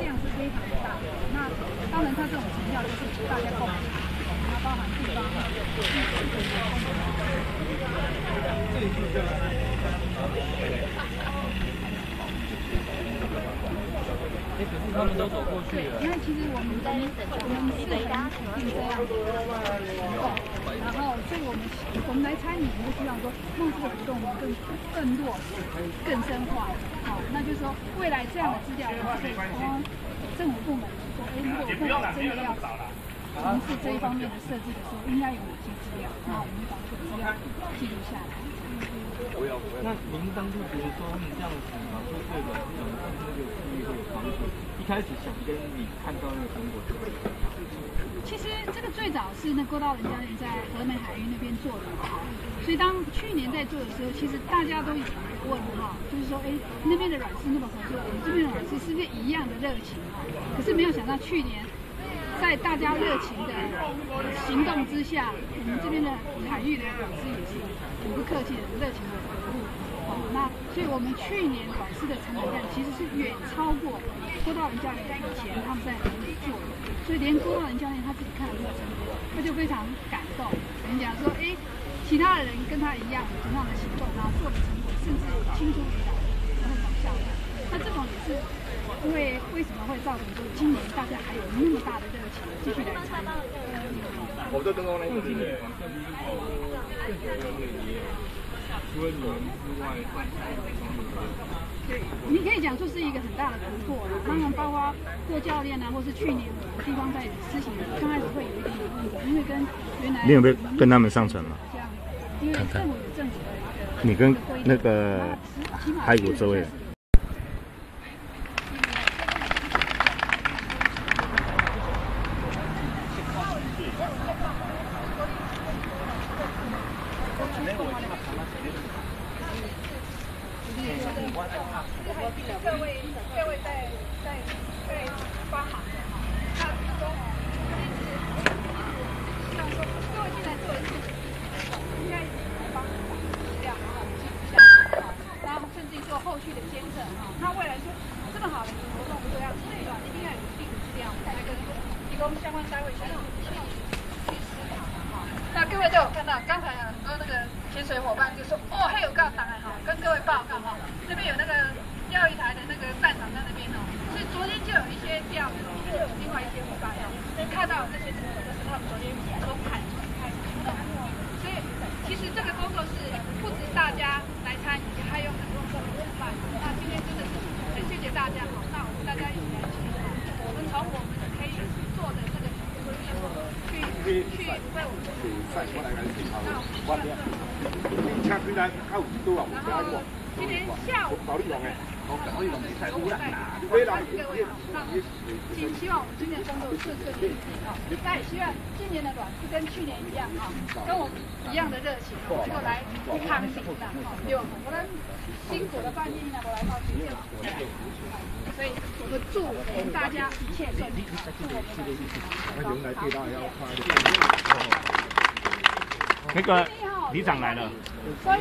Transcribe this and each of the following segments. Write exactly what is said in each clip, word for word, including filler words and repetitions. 量是非常的大。那当然，它这种成效就是大家共识，它包含地方的地区的哎，可是他们都走过去了。因为其实我们在我们是这样，然后所以我们我们来参与，我们希望说让这个活动更更弱、更深化。好，那就是说未来这样的资料，我们可以从政府部门说，哎，如果未来真的要从事这一方面的设计的时候，应该有哪些资料？那我们把这个资料记录下来。 那您当初觉得说他们这样子拿出这个，可能对那个富裕会有帮助。一开始想跟你看到那个成果。其实这个最早是那郭道人教练在河美海域那边做的哈，所以当去年在做的时候，其实大家都有问哈，就是说哎那边的软丝那么合作，我们这边的软丝是不是一样的热情哈？可是没有想到去年。 在大家热情的行动之下，我们这边的海域的老师也是很不客气的、热情的服务。哦，那所以我们去年老师的成本量其实是远超过郭道人教练以前他们在努力做的，所以连郭道人教练他自己看了这个成果，他就非常感动。我们讲说，哎，其他的人跟他一样同样的行动，然后做的成果甚至青出于蓝的那种效果，那这种也是。 因为为什么会造成说今年大家还有那么大的热情继续来参与？我们的灯光呢？今年好像比往除了你们之外，对，你可以讲说是一个很大的突破了。当然，包括各教练啊，或是去年我们地方在执行，刚开始会有一点点问题，因为跟原来你有没有跟他们上传吗？因为政府有政府的，你跟那个海谷这位。 那个里长来了。所以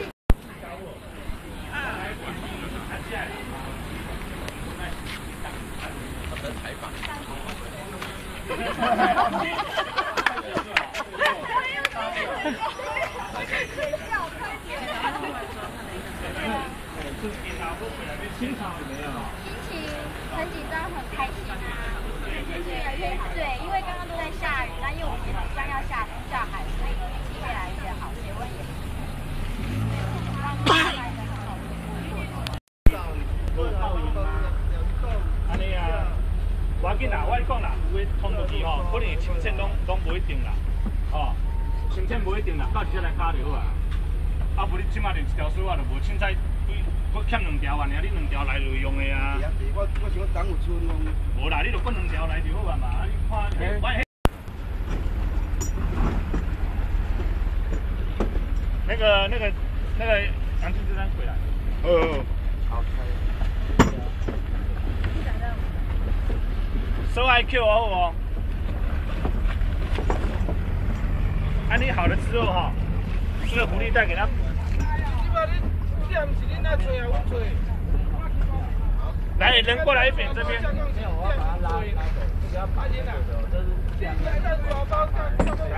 来，人过来一点，这边。没有，我要把它拉开，不要拔进来。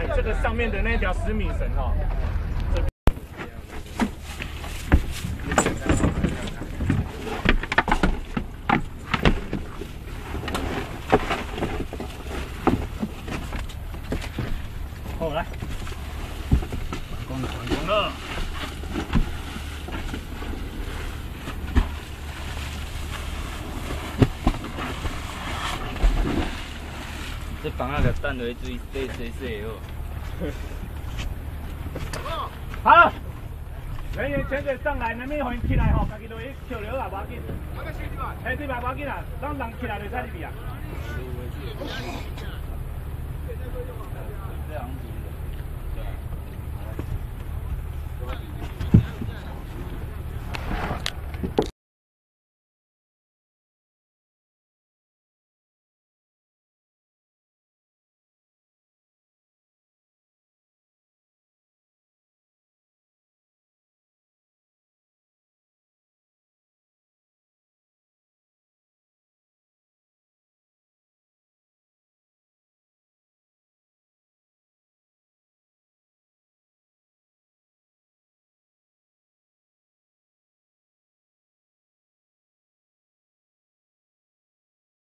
来，这个上面的那条十米绳哦。 这房啊，给蛋落去水，水水好。好，人员全队上来，那边还起来吼，家己落去跳了啊，不要紧。哎，对吧？不要紧啦，咱人起来就使入去啊。